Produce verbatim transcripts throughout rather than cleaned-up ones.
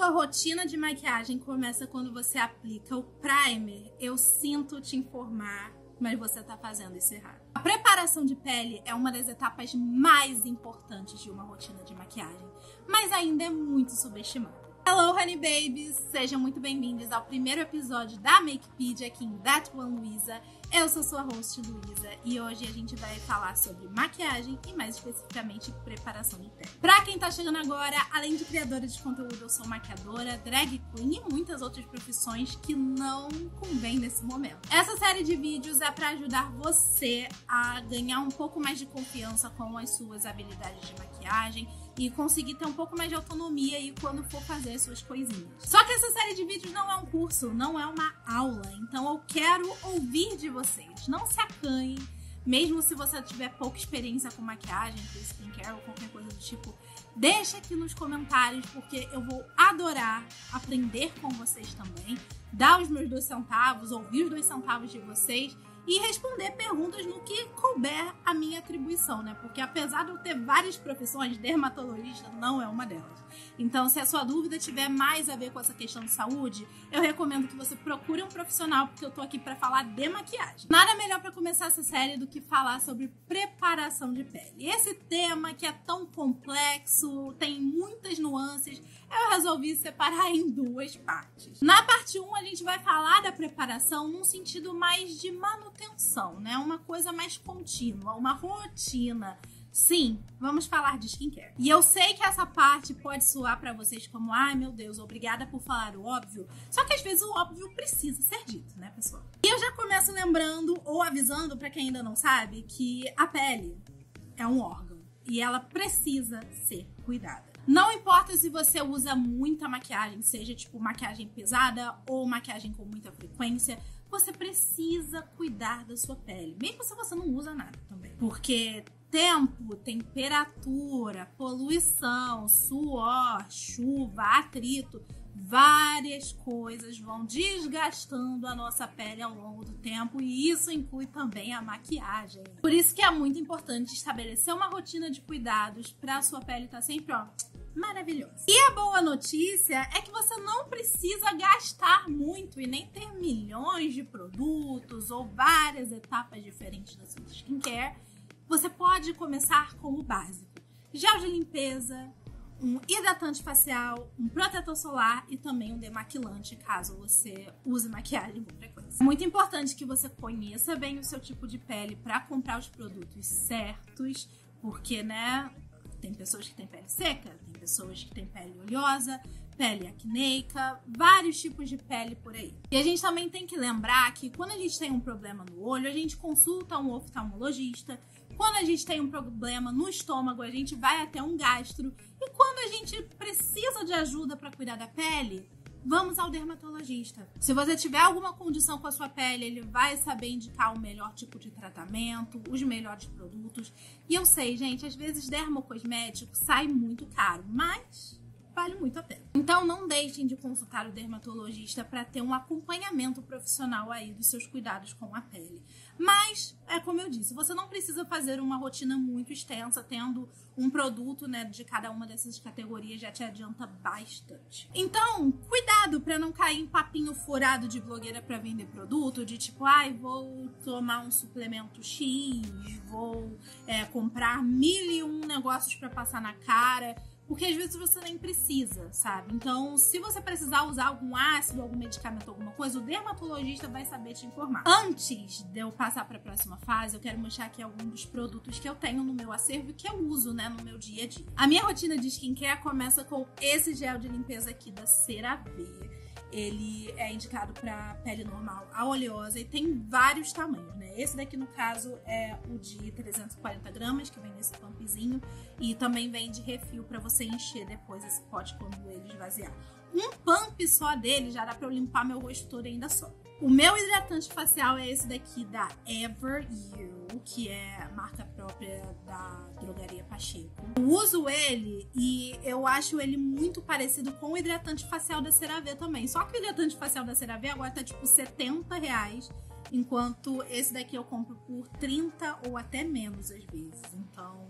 sua rotina de maquiagem começa quando você aplica o primer, eu sinto te informar, mas você tá fazendo isso errado. A preparação de pele é uma das etapas mais importantes de uma rotina de maquiagem, mas ainda é muito subestimada. Hello, honey babies! Sejam muito bem-vindos ao primeiro episódio da Makepedia aqui em That One Luisa. Eu sou sua host, Luísa, e hoje a gente vai falar sobre maquiagem e mais especificamente preparação de pele. Pra quem tá chegando agora, além de criadora de conteúdo, eu sou maquiadora, drag queen e muitas outras profissões que não convém nesse momento. Essa série de vídeos é pra ajudar você a ganhar um pouco mais de confiança com as suas habilidades de maquiagem e conseguir ter um pouco mais de autonomia aí quando for fazer suas coisinhas. Só que essa série de vídeos não é um curso, não é uma aula, então eu quero ouvir de vocês. Não se acanhem, mesmo se você tiver pouca experiência com maquiagem, com skincare ou qualquer coisa do tipo, deixa aqui nos comentários, porque eu vou adorar aprender com vocês também, dar os meus dois centavos, ouvir os dois centavos de vocês, e responder perguntas no que couber a minha atribuição, né? Porque apesar de eu ter várias profissões, dermatologista não é uma delas. Então, se a sua dúvida tiver mais a ver com essa questão de saúde, eu recomendo que você procure um profissional, porque eu tô aqui pra falar de maquiagem. Nada melhor pra começar essa série do que falar sobre preparação de pele. Esse tema que é tão complexo, tem muitas nuances, eu resolvi separar em duas partes. Na parte um, a gente vai falar da preparação num sentido mais de manutenção. Manutenção, né? Uma coisa mais contínua, uma rotina. Sim, vamos falar de skincare. E eu sei que essa parte pode soar pra vocês como, ai meu Deus, obrigada por falar o óbvio. Só que às vezes o óbvio precisa ser dito, né, pessoal? E eu já começo lembrando ou avisando pra quem ainda não sabe que a pele é um órgão e ela precisa ser cuidada. Não importa se você usa muita maquiagem, seja tipo maquiagem pesada ou maquiagem com muita frequência, você precisa cuidar da sua pele, mesmo se você não usa nada também. Porque tempo, temperatura, poluição, suor, chuva, atrito, várias coisas vão desgastando a nossa pele ao longo do tempo e isso inclui também a maquiagem. Por isso que é muito importante estabelecer uma rotina de cuidados para a sua pele estar sempre, ó, maravilhosa. E a boa notícia é que você não precisa gastar muito e nem ter milhões de produtos ou várias etapas diferentes da sua skincare. Você pode começar com o básico: gel de limpeza, um hidratante facial, um protetor solar e também um demaquilante, caso você use maquiagem com frequência. É muito importante que você conheça bem o seu tipo de pele para comprar os produtos certos, porque, né, tem pessoas que têm pele seca, tem pessoas que têm pele oleosa, pele acneica, vários tipos de pele por aí. E a gente também tem que lembrar que quando a gente tem um problema no olho, a gente consulta um oftalmologista. Quando a gente tem um problema no estômago, a gente vai até um gastro. E quando a gente precisa de ajuda para cuidar da pele, vamos ao dermatologista. Se você tiver alguma condição com a sua pele, ele vai saber indicar o melhor tipo de tratamento, os melhores produtos. E eu sei, gente, às vezes dermocosmético sai muito caro, mas vale muito a pena. Então não deixem de consultar o dermatologista para ter um acompanhamento profissional aí dos seus cuidados com a pele. Mas, é como eu disse, você não precisa fazer uma rotina muito extensa, tendo um produto, né, de cada uma dessas categorias já te adianta bastante. Então, cuidado para não cair em papinho furado de blogueira para vender produto, de tipo, ai, vou tomar um suplemento X, vou é, comprar mil e um negócios para passar na cara. Porque às vezes você nem precisa, sabe? Então, se você precisar usar algum ácido, algum medicamento, alguma coisa, o dermatologista vai saber te informar. Antes de eu passar para a próxima fase, eu quero mostrar aqui alguns dos produtos que eu tenho no meu acervo e que eu uso, né, no meu dia a dia. A minha rotina de skincare começa com esse gel de limpeza aqui da CeraVe. Ele é indicado para pele normal, a oleosa, e tem vários tamanhos, né? Esse daqui, no caso, é o de trezentos e quarenta gramas, que vem nesse pumpzinho, e também vem de refil para você encher depois esse pote quando ele esvaziar. Um pump só dele já dá para eu limpar meu rosto todo ainda só. O meu hidratante facial é esse daqui da Ever You, que é marca própria da drogaria Pacheco. Eu uso ele e eu acho ele muito parecido com o hidratante facial da CeraVe também. Só que o hidratante facial da CeraVe agora tá tipo setenta reais, enquanto esse daqui eu compro por trinta ou até menos às vezes. Então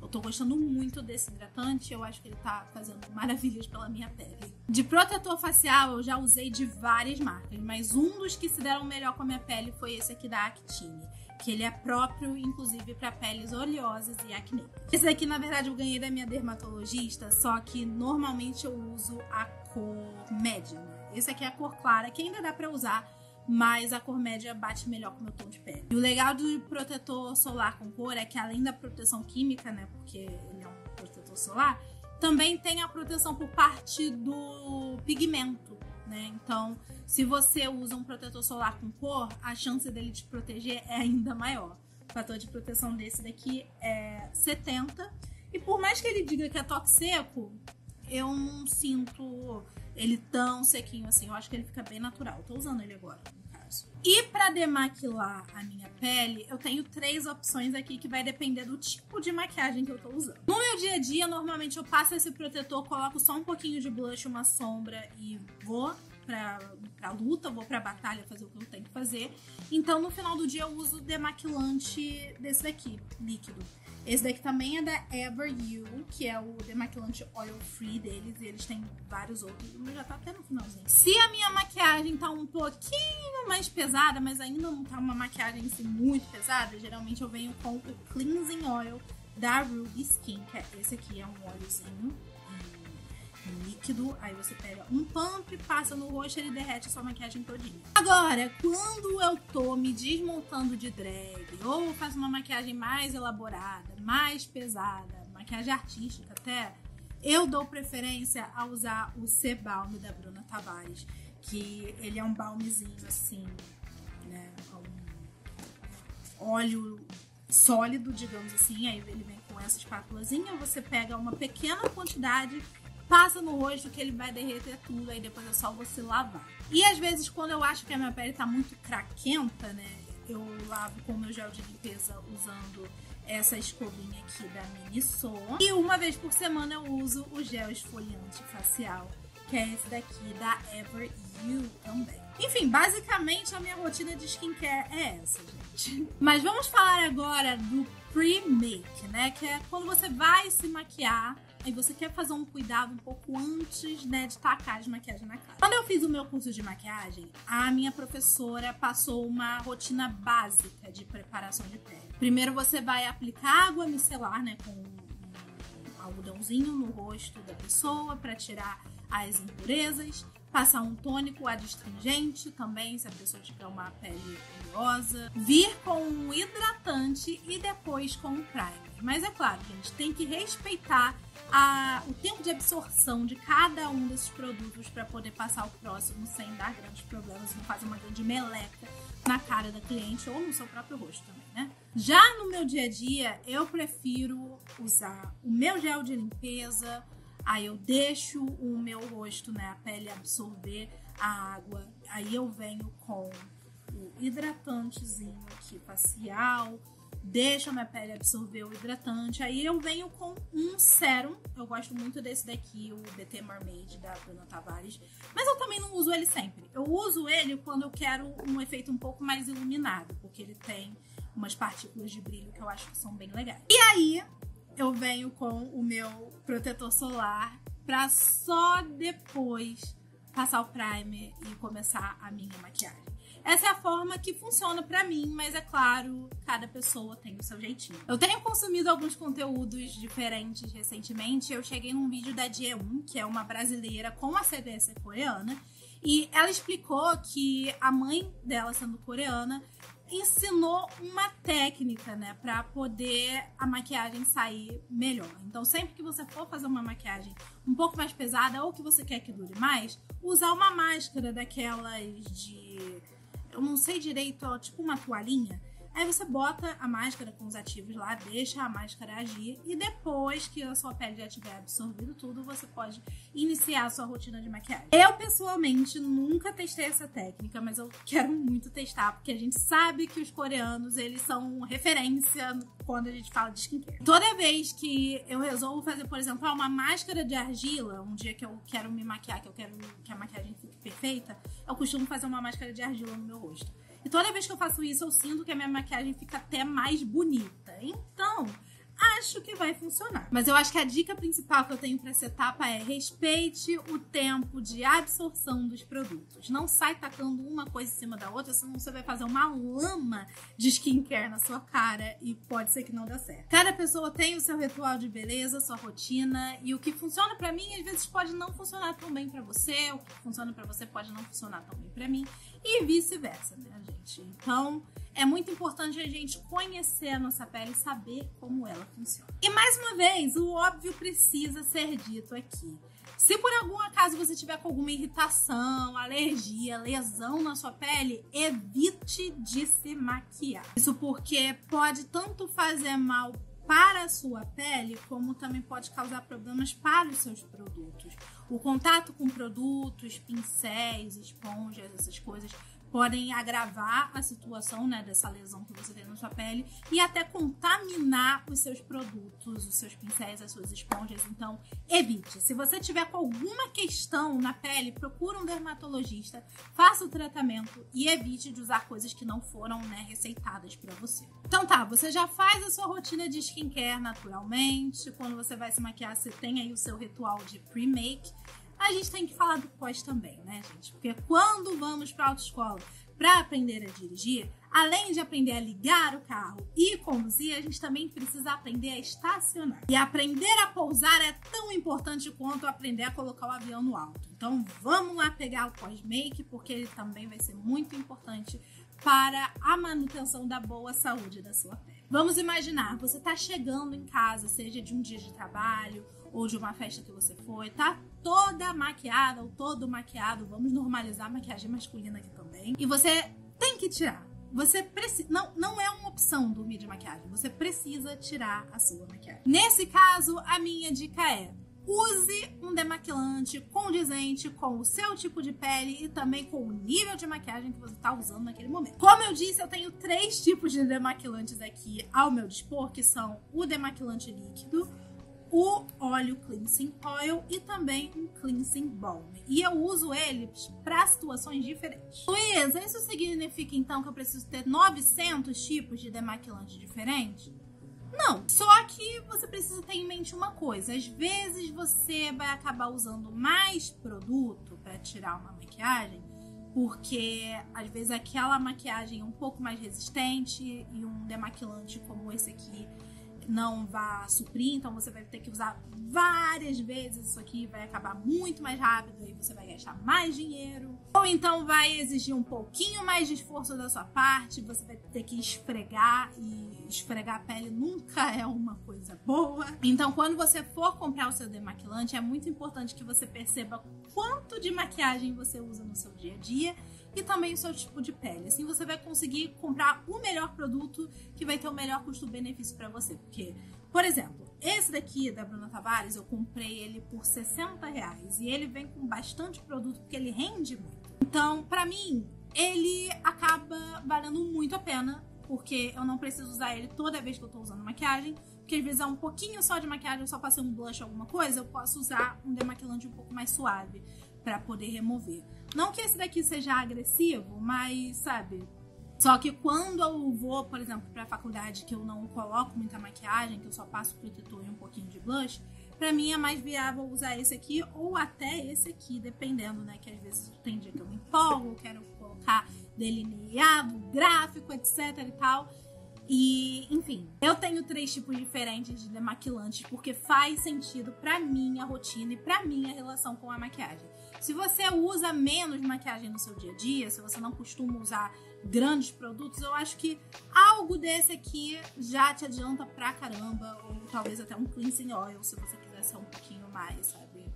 eu tô gostando muito desse hidratante, eu acho que ele tá fazendo maravilhas pela minha pele. De protetor facial eu já usei de várias marcas, mas um dos que se deram melhor com a minha pele foi esse aqui da Actine, que ele é próprio, inclusive, para peles oleosas e acnê. Esse daqui, na verdade, eu ganhei da minha dermatologista, só que normalmente eu uso a cor média. Esse aqui é a cor clara, que ainda dá pra usar, mas a cor média bate melhor com o meu tom de pele. E o legal do protetor solar com cor é que, além da proteção química, né, porque ele é um protetor solar, também tem a proteção por parte do pigmento, né? Então, se você usa um protetor solar com cor, a chance dele te proteger é ainda maior. O fator de proteção desse daqui é setenta. E por mais que ele diga que é toque seco, eu não sinto ele tão sequinho assim. Eu acho que ele fica bem natural. Tô usando ele agora, no caso. E pra demaquilar a minha pele, eu tenho três opções aqui que vai depender do tipo de maquiagem que eu tô usando. No meu dia a dia, normalmente eu passo esse protetor, coloco só um pouquinho de blush, uma sombra e vou pra, pra luta, vou pra batalha fazer o que eu tenho que fazer. Então, no final do dia, eu uso o demaquilante desse daqui, líquido. Esse daqui também é da Ever You, que é o demaquilante oil free deles, e eles têm vários outros, mas já tá até no finalzinho. Se a minha maquiagem tá um pouquinho mais pesada, mas ainda não tá uma maquiagem assim muito pesada, geralmente eu venho com o Cleansing Oil da Ruby Skin, que é esse aqui, é um óleozinho líquido, aí você pega um pump, passa no rosto e ele derrete a sua maquiagem todinha. Agora, quando eu tô me desmontando de drag, ou faço uma maquiagem mais elaborada, mais pesada, maquiagem artística até, eu dou preferência a usar o C-Balm da Bruna Tavares, que ele é um balmezinho assim, né, um óleo sólido, digamos assim, aí ele vem com essa espátulazinha, você pega uma pequena quantidade, passa no rosto que ele vai derreter tudo, aí depois é só você lavar. E às vezes, quando eu acho que a minha pele tá muito craquenta, né, eu lavo com o meu gel de limpeza usando essa escovinha aqui da Mini So. E uma vez por semana eu uso o gel esfoliante facial, que é esse daqui da Ever You também. Enfim, basicamente a minha rotina de skincare é essa, gente. Mas vamos falar agora do pre-make, né, que é quando você vai se maquiar e você quer fazer um cuidado um pouco antes, né, de tacar as maquiagens na cara. Quando eu fiz o meu curso de maquiagem, a minha professora passou uma rotina básica de preparação de pele. Primeiro você vai aplicar água micelar, né, com um algodãozinho no rosto da pessoa para tirar as impurezas, passar um tônico adstringente também, se a pessoa tiver uma pele oleosa, vir com um hidratante e depois com um primer. Mas é claro, gente, tem que respeitar a, o tempo de absorção de cada um desses produtos para poder passar o próximo sem dar grandes problemas, não fazer uma grande meleca na cara da cliente ou no seu próprio rosto também, né? Já no meu dia a dia, eu prefiro usar o meu gel de limpeza. Aí eu deixo o meu rosto, né, a pele absorver a água. Aí eu venho com o hidratantezinho aqui facial, deixo a minha pele absorver o hidratante. Aí eu venho com um sérum. Eu gosto muito desse daqui, o B T Mermaid da Bruna Tavares. Mas eu também não uso ele sempre. Eu uso ele quando eu quero um efeito um pouco mais iluminado, porque ele tem umas partículas de brilho que eu acho que são bem legais. E aí eu venho com o meu protetor solar pra só depois passar o primer e começar a minha maquiagem. Essa é a forma que funciona pra mim, mas é claro, cada pessoa tem o seu jeitinho. Eu tenho consumido alguns conteúdos diferentes recentemente. Eu cheguei num vídeo da Dieun, que é uma brasileira com ascendência coreana, e ela explicou que a mãe dela, sendo coreana, ensinou uma técnica, né, pra poder a maquiagem sair melhor. Então, sempre que você for fazer uma maquiagem um pouco mais pesada ou que você quer que dure mais, usar uma máscara daquelas de... eu não sei direito, ó, tipo uma toalhinha. Aí você bota a máscara com os ativos lá, deixa a máscara agir e depois que a sua pele já tiver absorvido tudo, você pode iniciar a sua rotina de maquiagem. Eu, pessoalmente, nunca testei essa técnica, mas eu quero muito testar, porque a gente sabe que os coreanos, eles são referência quando a gente fala de skincare. Toda vez que eu resolvo fazer, por exemplo, uma máscara de argila, um dia que eu quero me maquiar, que eu quero que a maquiagem fique perfeita, eu costumo fazer uma máscara de argila no meu rosto. E toda vez que eu faço isso, eu sinto que a minha maquiagem fica até mais bonita. Então, acho que vai funcionar. Mas eu acho que a dica principal que eu tenho pra essa etapa é: respeite o tempo de absorção dos produtos. Não sai tacando uma coisa em cima da outra, senão você vai fazer uma lama de skincare na sua cara e pode ser que não dê certo. Cada pessoa tem o seu ritual de beleza, sua rotina, e o que funciona pra mim às vezes pode não funcionar tão bem pra você, o que funciona pra você pode não funcionar tão bem pra mim, e vice-versa, né, gente? Então, é muito importante a gente conhecer a nossa pele e saber como ela funciona. E mais uma vez, o óbvio precisa ser dito aqui. Se por algum acaso você tiver com alguma irritação, alergia, lesão na sua pele, evite de se maquiar. Isso porque pode tanto fazer mal para a sua pele, como também pode causar problemas para os seus produtos. O contato com produtos, pincéis, esponjas, essas coisas, podem agravar a situação, né, dessa lesão que você tem na sua pele e até contaminar os seus produtos, os seus pincéis, as suas esponjas. Então, evite. Se você tiver com alguma questão na pele, procura um dermatologista, faça o tratamento e evite de usar coisas que não foram, né, receitadas para você. Então tá, você já faz a sua rotina de skincare naturalmente. Quando você vai se maquiar, você tem aí o seu ritual de pre-make. A gente tem que falar do pós também, né, gente? Porque quando vamos para a autoescola para aprender a dirigir, além de aprender a ligar o carro e conduzir, a gente também precisa aprender a estacionar. E aprender a pousar é tão importante quanto aprender a colocar o avião no alto. Então vamos lá pegar o pós-make, porque ele também vai ser muito importante para a manutenção da boa saúde da sua pele. Vamos imaginar, você está chegando em casa, seja de um dia de trabalho ou de uma festa que você foi, tá toda maquiada ou todo maquiado. Vamos normalizar a maquiagem masculina aqui também. E você tem que tirar. Você precisa, não, não é uma opção dormir de maquiagem, você precisa tirar a sua maquiagem. Nesse caso, a minha dica é: use um demaquilante condizente com o seu tipo de pele e também com o nível de maquiagem que você está usando naquele momento. Como eu disse, eu tenho três tipos de demaquilantes aqui ao meu dispor, que são o demaquilante líquido, o óleo Cleansing Oil e também um Cleansing Balm. E eu uso eles para situações diferentes. Luísa, isso significa então que eu preciso ter novecentos tipos de demaquilante diferentes? Não, só que você precisa ter em mente uma coisa: às vezes você vai acabar usando mais produto para tirar uma maquiagem, porque às vezes aquela maquiagem é um pouco mais resistente e um demaquilante como esse aqui não vai suprir, então você vai ter que usar várias vezes isso aqui, vai acabar muito mais rápido e você vai gastar mais dinheiro. Ou então vai exigir um pouquinho mais de esforço da sua parte, você vai ter que esfregar, e esfregar a pele nunca é uma coisa boa. Então quando você for comprar o seu demaquilante, é muito importante que você perceba quanto de maquiagem você usa no seu dia a dia e também o seu tipo de pele. Assim você vai conseguir comprar o melhor produto que vai ter o melhor custo-benefício para você. Porque, por exemplo, esse daqui da Bruna Tavares, eu comprei ele por sessenta reais e ele vem com bastante produto porque ele rende muito. Então, pra mim, ele acaba valendo muito a pena, porque eu não preciso usar ele toda vez que eu tô usando maquiagem, porque às vezes é um pouquinho só de maquiagem, eu só passei um blush ou alguma coisa, eu posso usar um demaquilante um pouco mais suave pra poder remover. Não que esse daqui seja agressivo, mas, sabe, só que quando eu vou, por exemplo, pra faculdade, que eu não coloco muita maquiagem, que eu só passo protetor e um pouquinho de blush, pra mim é mais viável usar esse aqui ou até esse aqui, dependendo, né, que às vezes tem dia que eu me empolgo, eu quero colocar delineado, gráfico, etc e tal. E, enfim, eu tenho três tipos diferentes de demaquilantes porque faz sentido pra minha rotina e pra minha relação com a maquiagem. Se você usa menos maquiagem no seu dia a dia, se você não costuma usar grandes produtos, eu acho que algo desse aqui já te adianta pra caramba, ou talvez até um Cleansing Oil, se você quiser ser um pouquinho mais, sabe?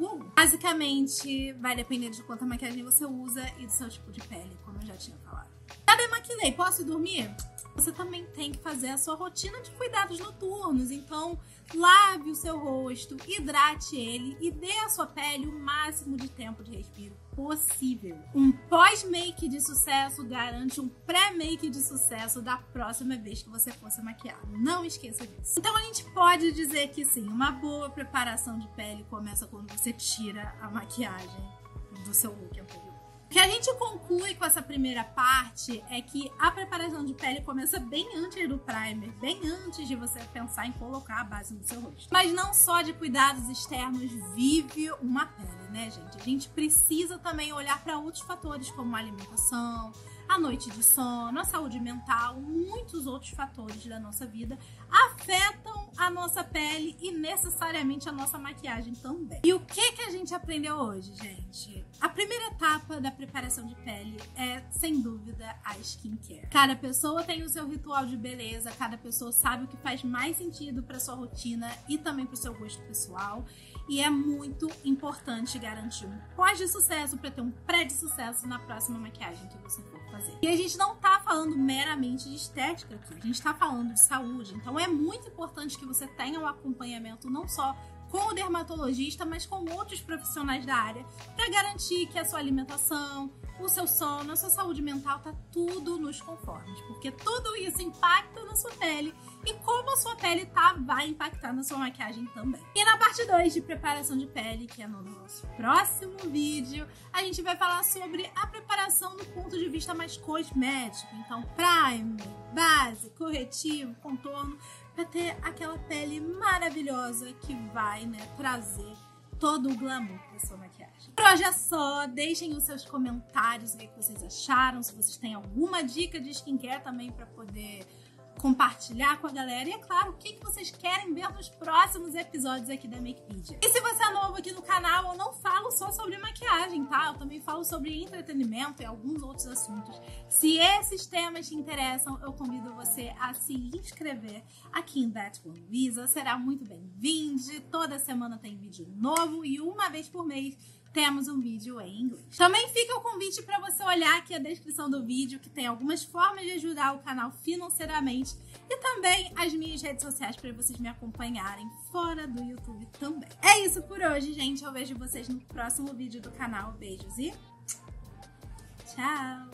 Uh! Basicamente, vai depender de quanta maquiagem você usa e do seu tipo de pele, como eu já tinha falado. Já demaquilei, posso dormir? Você também tem que fazer a sua rotina de cuidados noturnos, então lave o seu rosto, hidrate ele e dê à sua pele o máximo de tempo de respiro possível. Um pós-make de sucesso garante um pré-make de sucesso da próxima vez que você for se maquiar. Não esqueça disso. Então a gente pode dizer que sim, uma boa preparação de pele começa quando você tira a maquiagem do seu look anterior. O que a gente conclui com essa primeira parte é que a preparação de pele começa bem antes do primer, bem antes de você pensar em colocar a base no seu rosto. Mas não só de cuidados externos vive uma pele, né, gente? A gente precisa também olhar para outros fatores, como a alimentação, a noite de sono, a saúde mental, muitos outros fatores da nossa vida afetam a nossa pele e necessariamente a nossa maquiagem também. E o que que a gente aprendeu hoje, gente? A primeira etapa da preparação de pele é, sem dúvida, a skincare. Cada pessoa tem o seu ritual de beleza, cada pessoa sabe o que faz mais sentido para sua rotina e também para o seu gosto pessoal. E é muito importante garantir um pós de sucesso para ter um pré de sucesso na próxima maquiagem que você for fazer. E a gente não tá falando meramente de estética aqui, a gente tá falando de saúde. Então é muito importante que você tenha um acompanhamento não só com o dermatologista, mas com outros profissionais da área, para garantir que a sua alimentação, o seu sono, a sua saúde mental tá tudo nos conformes, porque tudo isso impacta na sua pele e como a sua pele tá, vai impactar na sua maquiagem também. E na parte dois de preparação de pele, que é no nosso próximo vídeo, a gente vai falar sobre a preparação do ponto de vista mais cosmético, então primer, base, corretivo, contorno, para ter aquela pele maravilhosa que vai, né, trazer todo o glamour da sua maquiagem. Por hoje é só, deixem os seus comentários, o que vocês acharam, se vocês têm alguma dica de skincare também para poder compartilhar com a galera. E é claro, o que vocês querem ver nos próximos episódios aqui da Makepedia. E se você é novo aqui no canal, eu não falo só sobre maquiagem, tá? Eu também falo sobre entretenimento e alguns outros assuntos. Se esses temas te interessam, eu convido você a se inscrever aqui em That One Luisa. Será muito bem-vindo. Toda semana tem vídeo novo e uma vez por mês temos um vídeo em inglês. Também fica o convite para você olhar aqui a descrição do vídeo, que tem algumas formas de ajudar o canal financeiramente e também as minhas redes sociais para vocês me acompanharem fora do YouTube também. É isso por hoje, gente. Eu vejo vocês no próximo vídeo do canal. Beijos e tchau!